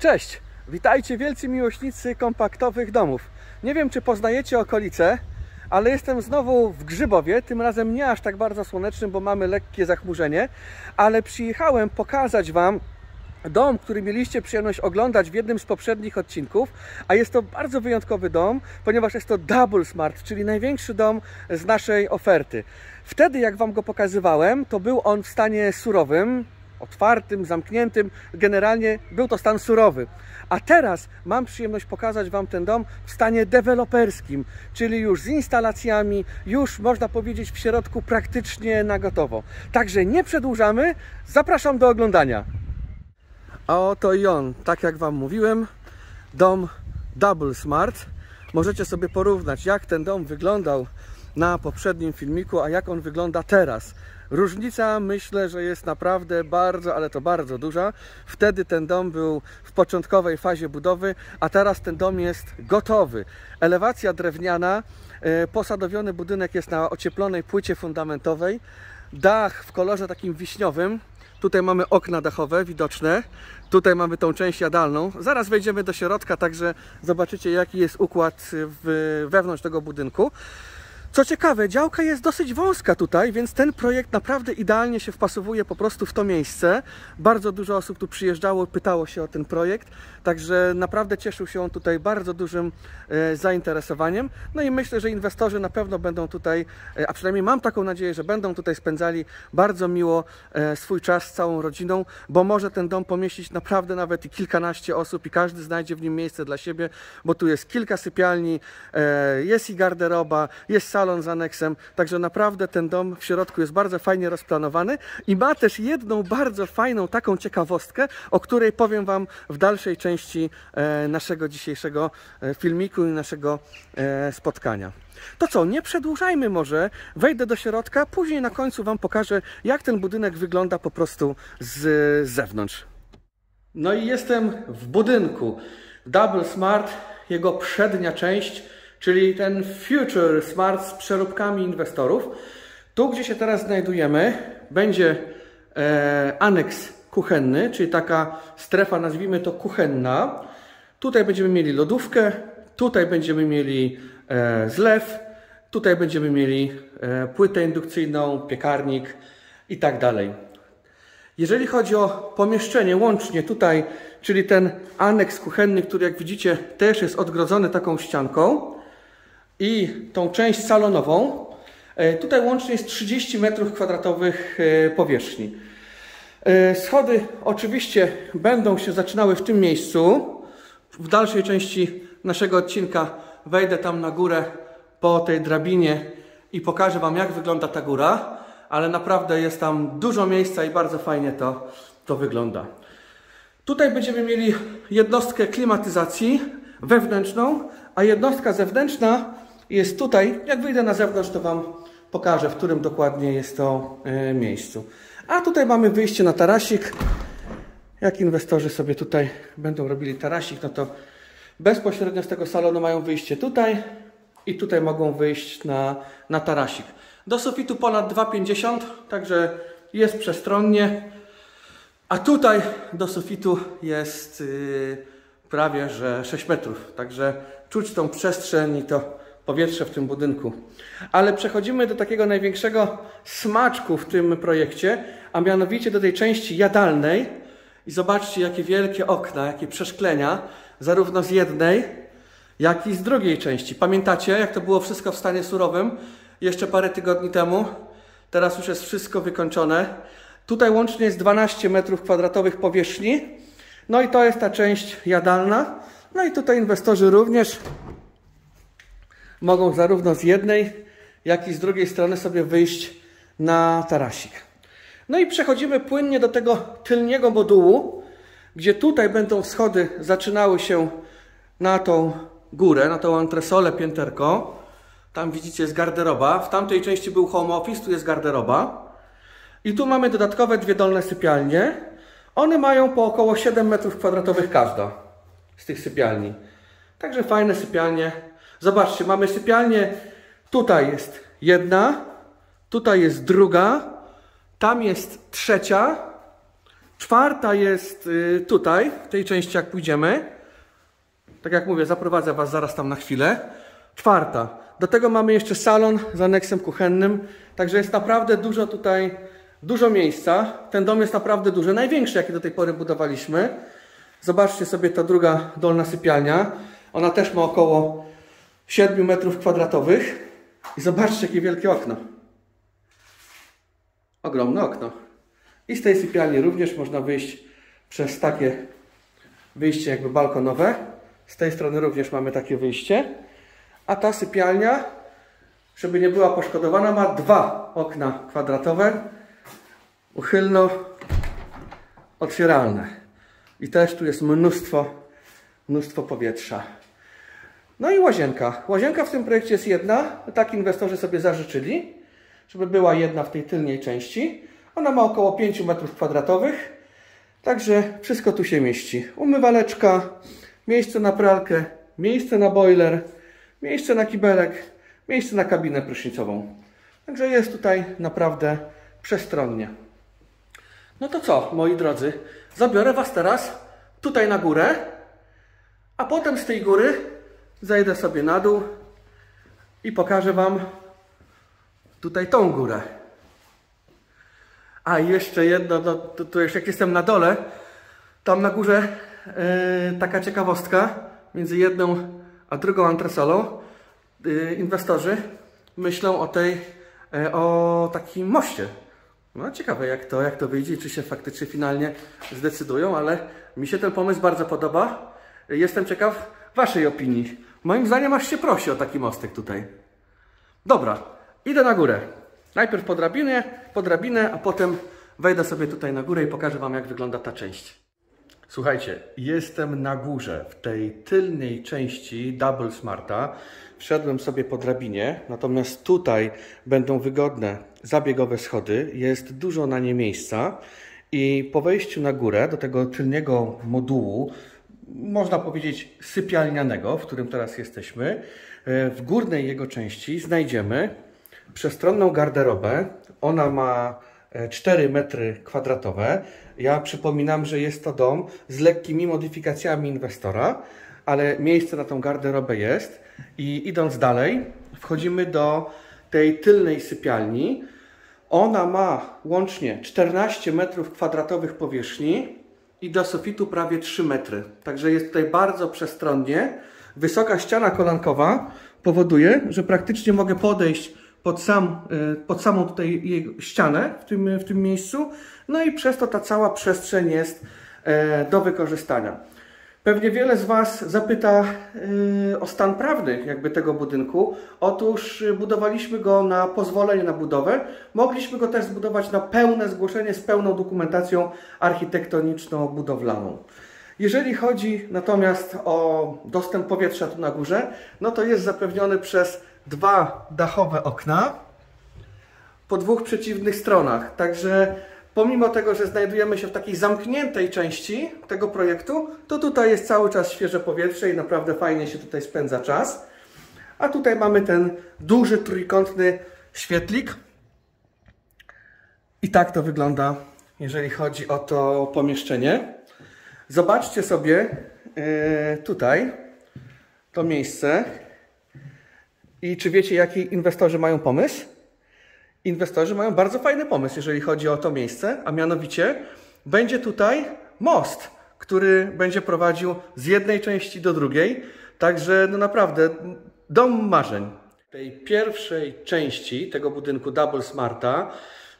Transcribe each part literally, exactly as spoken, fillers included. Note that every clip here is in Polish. Cześć! Witajcie wielcy miłośnicy kompaktowych domów. Nie wiem, czy poznajecie okolice, ale jestem znowu w Grzybowie, tym razem nie aż tak bardzo słonecznym, bo mamy lekkie zachmurzenie, ale przyjechałem pokazać Wam dom, który mieliście przyjemność oglądać w jednym z poprzednich odcinków, a jest to bardzo wyjątkowy dom, ponieważ jest to Double Smart, czyli największy dom z naszej oferty. Wtedy, jak Wam go pokazywałem, to był on w stanie surowym, otwartym, zamkniętym, generalnie był to stan surowy. A teraz mam przyjemność pokazać Wam ten dom w stanie deweloperskim, czyli już z instalacjami, już można powiedzieć w środku praktycznie na gotowo. Także nie przedłużamy, zapraszam do oglądania. A oto i on, tak jak Wam mówiłem, dom Double Smart. Możecie sobie porównać, jak ten dom wyglądał na poprzednim filmiku, a jak on wygląda teraz. Różnica, myślę, że jest naprawdę bardzo, ale to bardzo duża. Wtedy ten dom był w początkowej fazie budowy, a teraz ten dom jest gotowy. Elewacja drewniana, posadowiony budynek jest na ocieplonej płycie fundamentowej, dach w kolorze takim wiśniowym. Tutaj mamy okna dachowe widoczne, tutaj mamy tą część jadalną. Zaraz wejdziemy do środka, także zobaczycie, jaki jest układ w, wewnątrz tego budynku. Co ciekawe, działka jest dosyć wąska tutaj, więc ten projekt naprawdę idealnie się wpasowuje po prostu w to miejsce. Bardzo dużo osób tu przyjeżdżało, pytało się o ten projekt, także naprawdę cieszył się on tutaj bardzo dużym e, zainteresowaniem. No i myślę, że inwestorzy na pewno będą tutaj, e, a przynajmniej mam taką nadzieję, że będą tutaj spędzali bardzo miło e, swój czas z całą rodziną, bo może ten dom pomieścić naprawdę nawet i kilkanaście osób i każdy znajdzie w nim miejsce dla siebie, bo tu jest kilka sypialni, e, jest i garderoba, jest salon z aneksem, także naprawdę ten dom w środku jest bardzo fajnie rozplanowany i ma też jedną bardzo fajną taką ciekawostkę, o której powiem Wam w dalszej części naszego dzisiejszego filmiku i naszego spotkania. To co, nie przedłużajmy może, wejdę do środka, później na końcu Wam pokażę, jak ten budynek wygląda po prostu z zewnątrz. No i jestem w budynku Double Smart, jego przednia część, czyli ten Future Smart z przeróbkami inwestorów. Tu, gdzie się teraz znajdujemy, będzie e, aneks kuchenny, czyli taka strefa, nazwijmy to kuchenna. Tutaj będziemy mieli lodówkę, tutaj będziemy mieli e, zlew, tutaj będziemy mieli e, płytę indukcyjną, piekarnik i tak dalej. Jeżeli chodzi o pomieszczenie łącznie tutaj, czyli ten aneks kuchenny, który jak widzicie też jest odgrodzony taką ścianką, i tą część salonową, tutaj łącznie jest trzydzieści metrów kwadratowych powierzchni. Schody oczywiście będą się zaczynały w tym miejscu. W dalszej części naszego odcinka wejdę tam na górę po tej drabinie i pokażę Wam, jak wygląda ta góra, ale naprawdę jest tam dużo miejsca i bardzo fajnie to, to wygląda. Tutaj będziemy mieli jednostkę klimatyzacji wewnętrzną, a jednostka zewnętrzna jest tutaj. Jak wyjdę na zewnątrz, to Wam pokażę, w którym dokładnie jest to miejscu. A tutaj mamy wyjście na tarasik. Jak inwestorzy sobie tutaj będą robili tarasik, no to bezpośrednio z tego salonu mają wyjście tutaj i tutaj mogą wyjść na, na tarasik. Do sufitu ponad dwa pięćdziesiąt, także jest przestronnie, a tutaj do sufitu jest yy, prawie że sześć metrów, także czuć tą przestrzeń i to powietrze w tym budynku. Ale przechodzimy do takiego największego smaczku w tym projekcie, a mianowicie do tej części jadalnej i zobaczcie, jakie wielkie okna, jakie przeszklenia, zarówno z jednej, jak i z drugiej części. Pamiętacie, jak to było wszystko w stanie surowym jeszcze parę tygodni temu? Teraz już jest wszystko wykończone. Tutaj łącznie jest dwanaście metrów kwadratowych powierzchni. No i to jest ta część jadalna. No i tutaj inwestorzy również mogą zarówno z jednej, jak i z drugiej strony sobie wyjść na tarasik. No i przechodzimy płynnie do tego tylniego modułu, gdzie tutaj będą schody zaczynały się na tą górę, na tą antresolę, pięterko. Tam widzicie jest garderoba. W tamtej części był home office, tu jest garderoba. I tu mamy dodatkowe dwie dolne sypialnie. One mają po około siedem metrów kwadratowych każda z tych sypialni. Także fajne sypialnie. Zobaczcie, mamy sypialnię. Tutaj jest jedna, tutaj jest druga, Tam jest trzecia, czwarta jest tutaj, w tej części jak pójdziemy. Tak jak mówię, zaprowadzę Was zaraz tam na chwilę. Czwarta. Do tego mamy jeszcze salon z aneksem kuchennym. Także jest naprawdę dużo tutaj, dużo miejsca. Ten dom jest naprawdę duży, największy jaki do tej pory budowaliśmy. Zobaczcie sobie ta druga dolna sypialnia. Ona też ma około siedem metrów kwadratowych. I zobaczcie jakie wielkie okno. Ogromne okno. I z tej sypialni również można wyjść przez takie wyjście jakby balkonowe. Z tej strony również mamy takie wyjście. A ta sypialnia, żeby nie była poszkodowana, ma dwa okna kwadratowe. Uchylno otwieralne. I też tu jest mnóstwo, mnóstwo powietrza. No i łazienka. Łazienka w tym projekcie jest jedna. Tak inwestorzy sobie zażyczyli, żeby była jedna w tej tylnej części. Ona ma około pięć metrów kwadratowych. Także wszystko tu się mieści. Umywaleczka, miejsce na pralkę, miejsce na boiler, miejsce na kibelek, miejsce na kabinę prysznicową. Także jest tutaj naprawdę przestronnie. No to co, moi drodzy, zabiorę Was teraz tutaj na górę, a potem z tej góry zejdę sobie na dół i pokażę Wam tutaj tą górę. A jeszcze jedno, no, to, to już jak jestem na dole, tam na górze yy, taka ciekawostka między jedną a drugą antresolą. Yy, inwestorzy myślą o tej, yy, o takim moście. No ciekawe jak to, jak to wyjdzie, czy się faktycznie finalnie zdecydują, ale mi się ten pomysł bardzo podoba. Jestem ciekaw Waszej opinii. Moim zdaniem aż się prosi o taki mostek tutaj. Dobra, idę na górę. Najpierw po drabinie, po drabinę, a potem wejdę sobie tutaj na górę i pokażę Wam, jak wygląda ta część. Słuchajcie, jestem na górze, w tej tylnej części Double Smarta. Wszedłem sobie po drabinie, natomiast tutaj będą wygodne zabiegowe schody. Jest dużo na nie miejsca i po wejściu na górę do tego tylnego modułu, można powiedzieć sypialnianego, w którym teraz jesteśmy, w górnej jego części znajdziemy przestronną garderobę. Ona ma cztery metry kwadratowe. Ja przypominam, że jest to dom z lekkimi modyfikacjami inwestora, ale miejsce na tą garderobę jest. I idąc dalej, wchodzimy do tej tylnej sypialni. Ona ma łącznie czternaście metrów kwadratowych powierzchni i do sufitu prawie trzy metry. Także jest tutaj bardzo przestronnie. Wysoka ściana kolankowa powoduje, że praktycznie mogę podejść pod, sam, pod samą tutaj ścianę w tym, w tym miejscu. No i przez to ta cała przestrzeń jest do wykorzystania. Pewnie wiele z Was zapyta o stan prawny jakby tego budynku. Otóż budowaliśmy go na pozwolenie na budowę. Mogliśmy go też zbudować na pełne zgłoszenie z pełną dokumentacją architektoniczno-budowlaną. Jeżeli chodzi natomiast o dostęp powietrza tu na górze, no to jest zapewniony przez dwa dachowe okna po dwóch przeciwnych stronach. Także pomimo tego, że znajdujemy się w takiej zamkniętej części tego projektu, to tutaj jest cały czas świeże powietrze i naprawdę fajnie się tutaj spędza czas. A tutaj mamy ten duży trójkątny świetlik. I tak to wygląda, jeżeli chodzi o to pomieszczenie. Zobaczcie sobie yy, tutaj to miejsce. I czy wiecie, jaki inwestorzy mają pomysł? Inwestorzy mają bardzo fajny pomysł, jeżeli chodzi o to miejsce, a mianowicie będzie tutaj most, który będzie prowadził z jednej części do drugiej. Także no naprawdę dom marzeń. W tej pierwszej części tego budynku Double Smarta,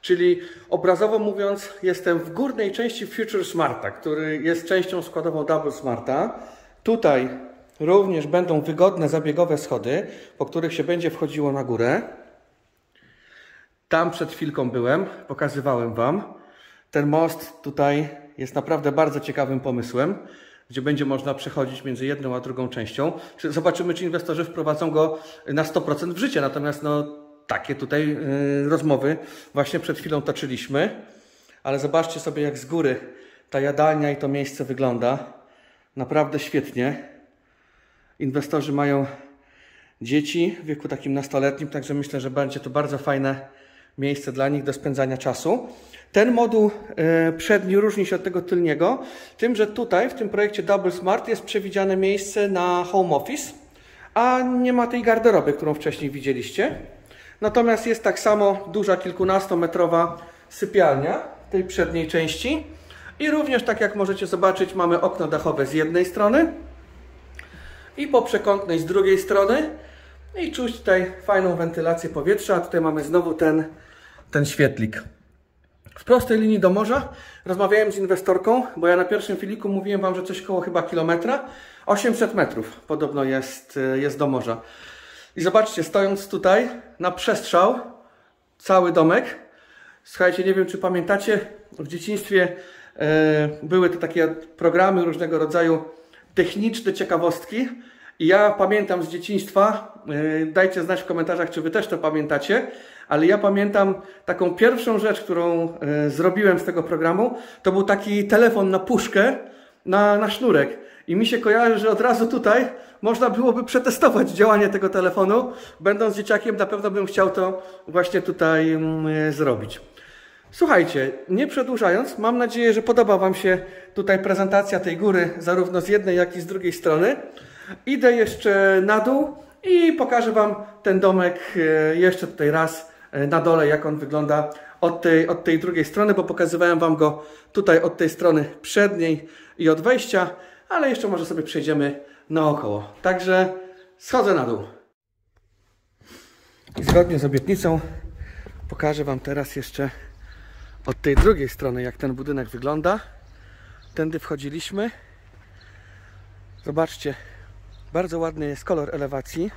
czyli obrazowo mówiąc, jestem w górnej części Future Smarta, który jest częścią składową Double Smarta. Tutaj również będą wygodne zabiegowe schody, po których się będzie wchodziło na górę. Tam przed chwilką byłem, pokazywałem Wam. Ten most tutaj jest naprawdę bardzo ciekawym pomysłem, gdzie będzie można przechodzić między jedną a drugą częścią. Zobaczymy, czy inwestorzy wprowadzą go na sto procent w życie. Natomiast no, takie tutaj rozmowy właśnie przed chwilą toczyliśmy. Ale zobaczcie sobie, jak z góry ta jadalnia i to miejsce wygląda. Naprawdę świetnie. Inwestorzy mają dzieci w wieku takim nastoletnim, także myślę, że będzie to bardzo fajne miejsce dla nich do spędzania czasu. Ten moduł przedni różni się od tego tylniego tym, że tutaj w tym projekcie Double Smart jest przewidziane miejsce na home office, a nie ma tej garderoby, którą wcześniej widzieliście. Natomiast jest tak samo duża kilkunastometrowa sypialnia w tej przedniej części i również, tak jak możecie zobaczyć, mamy okno dachowe z jednej strony i po przekątnej z drugiej strony i czuć tutaj fajną wentylację powietrza, a tutaj mamy znowu ten, ten świetlik. W prostej linii do morza. Rozmawiałem z inwestorką, bo ja na pierwszym filmiku mówiłem Wam, że coś koło chyba kilometra, osiemset metrów podobno jest, jest do morza. I zobaczcie, stojąc tutaj na przestrzał, cały domek. Słuchajcie, nie wiem, czy pamiętacie, w dzieciństwie yy, były to takie programy różnego rodzaju techniczne ciekawostki. I ja pamiętam z dzieciństwa, yy, dajcie znać w komentarzach, czy Wy też to pamiętacie, ale ja pamiętam taką pierwszą rzecz, którą yy, zrobiłem z tego programu, to był taki telefon na puszkę, na, na sznurek. I mi się kojarzy, że od razu tutaj można byłoby przetestować działanie tego telefonu. Będąc dzieciakiem, na pewno bym chciał to właśnie tutaj zrobić. Słuchajcie, nie przedłużając, mam nadzieję, że podoba Wam się tutaj prezentacja tej góry, zarówno z jednej, jak i z drugiej strony. Idę jeszcze na dół i pokażę Wam ten domek jeszcze tutaj raz na dole, jak on wygląda od tej, od tej drugiej strony, bo pokazywałem Wam go tutaj od tej strony przedniej i od wejścia. Ale jeszcze może sobie przejdziemy naokoło. Także schodzę na dół. I zgodnie z obietnicą pokażę Wam teraz jeszcze od tej drugiej strony, jak ten budynek wygląda. Tędy wchodziliśmy. Zobaczcie, bardzo ładny jest kolor elewacji.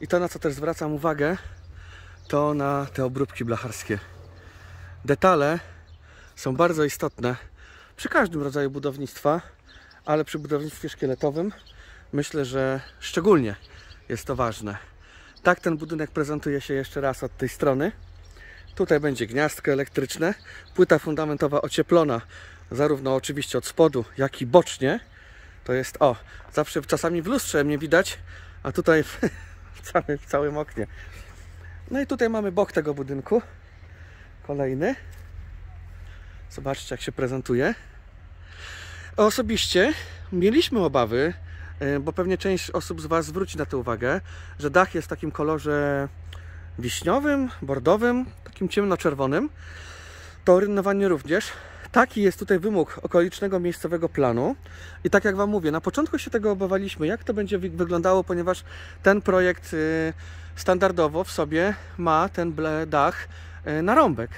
I to, na co też zwracam uwagę, to na te obróbki blacharskie. Detale są bardzo istotne przy każdym rodzaju budownictwa, ale przy budownictwie szkieletowym myślę, że szczególnie jest to ważne. Tak ten budynek prezentuje się jeszcze raz od tej strony. Tutaj będzie gniazdko elektryczne, płyta fundamentowa ocieplona, zarówno oczywiście od spodu, jak i bocznie. To jest, o, zawsze czasami w lustrze mnie widać, a tutaj w, w, całym, w całym oknie. No i tutaj mamy bok tego budynku. Kolejny. Zobaczcie, jak się prezentuje. Osobiście mieliśmy obawy, bo pewnie część osób z Was zwróci na to uwagę, że dach jest w takim kolorze wiśniowym, bordowym, takim ciemnoczerwonym. To orynnowanie również. Taki jest tutaj wymóg okolicznego miejscowego planu. I tak jak Wam mówię, na początku się tego obawialiśmy, jak to będzie wyglądało, ponieważ ten projekt standardowo w sobie ma ten dach na rąbek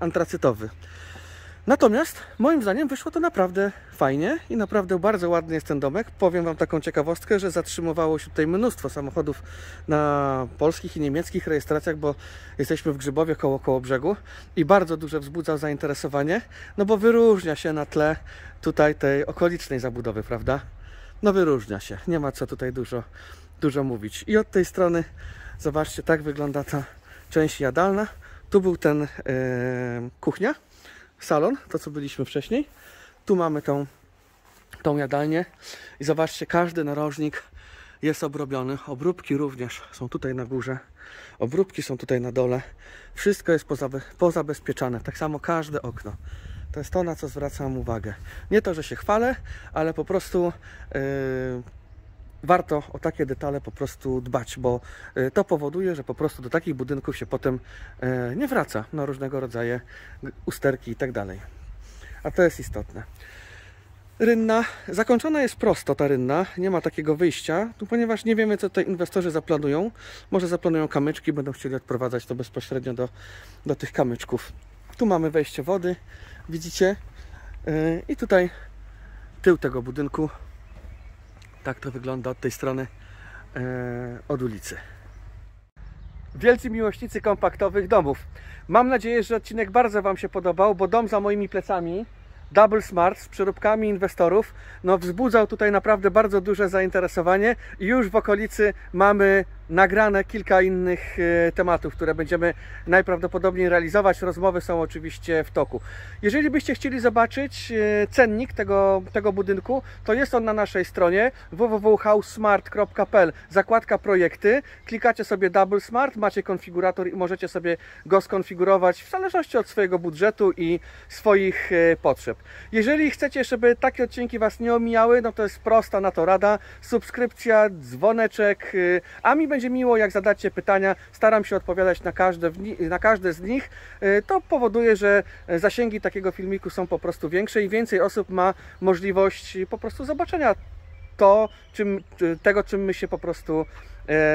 antracytowy. Natomiast moim zdaniem wyszło to naprawdę fajnie i naprawdę bardzo ładny jest ten domek. Powiem Wam taką ciekawostkę, że zatrzymywało się tutaj mnóstwo samochodów na polskich i niemieckich rejestracjach, bo jesteśmy w Grzybowie koło Kołobrzegu i bardzo duże wzbudza zainteresowanie, no bo wyróżnia się na tle tutaj tej okolicznej zabudowy, prawda? No wyróżnia się, nie ma co tutaj dużo, dużo mówić. I od tej strony, zobaczcie, tak wygląda ta część jadalna. Tu był ten yy, kuchnia. Salon, to co byliśmy wcześniej. Tu mamy tą, tą jadalnię i zobaczcie, każdy narożnik jest obrobiony. Obróbki również są tutaj na górze, obróbki są tutaj na dole. Wszystko jest pozabe pozabezpieczane, tak samo każde okno. To jest to, na co zwracam uwagę. Nie to, że się chwalę, ale po prostu yy, warto o takie detale po prostu dbać, bo to powoduje, że po prostu do takich budynków się potem nie wraca na różnego rodzaju usterki i tak dalej. A to jest istotne. Rynna. Zakończona jest prosto ta rynna. Nie ma takiego wyjścia, ponieważ nie wiemy, co tutaj inwestorzy zaplanują. Może zaplanują kamyczki, będą chcieli odprowadzać to bezpośrednio do, do tych kamyczków. Tu mamy wejście wody, widzicie? I tutaj tył tego budynku. Tak to wygląda od tej strony, yy, od ulicy. Wielcy miłośnicy kompaktowych domów. Mam nadzieję, że odcinek bardzo Wam się podobał, bo dom za moimi plecami, Double Smart z przeróbkami inwestorów, no wzbudzał tutaj naprawdę bardzo duże zainteresowanie i już w okolicy mamy nagrane kilka innych tematów, które będziemy najprawdopodobniej realizować. Rozmowy są oczywiście w toku. Jeżeli byście chcieli zobaczyć cennik tego, tego budynku, to jest on na naszej stronie w w w kropka howsmart kropka p l, zakładka projekty. Klikacie sobie Double Smart, macie konfigurator i możecie sobie go skonfigurować w zależności od swojego budżetu i swoich potrzeb. Jeżeli chcecie, żeby takie odcinki Was nie omijały, no to jest prosta na to rada. Subskrypcja, dzwoneczek, a mi będzie Będzie miło, jak zadacie pytania, staram się odpowiadać na każde, na każde z nich. To powoduje, że zasięgi takiego filmiku są po prostu większe i więcej osób ma możliwość po prostu zobaczenia to, czym, tego, czym my się po prostu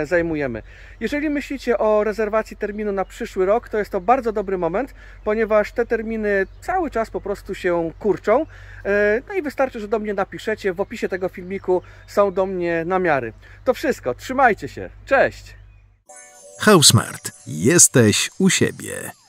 zajmujemy. Jeżeli myślicie o rezerwacji terminu na przyszły rok, to jest to bardzo dobry moment, ponieważ te terminy cały czas po prostu się kurczą. No i wystarczy, że do mnie napiszecie. W opisie tego filmiku są do mnie namiary. To wszystko. Trzymajcie się. Cześć! How Smart. Jesteś u siebie.